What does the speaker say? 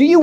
Do you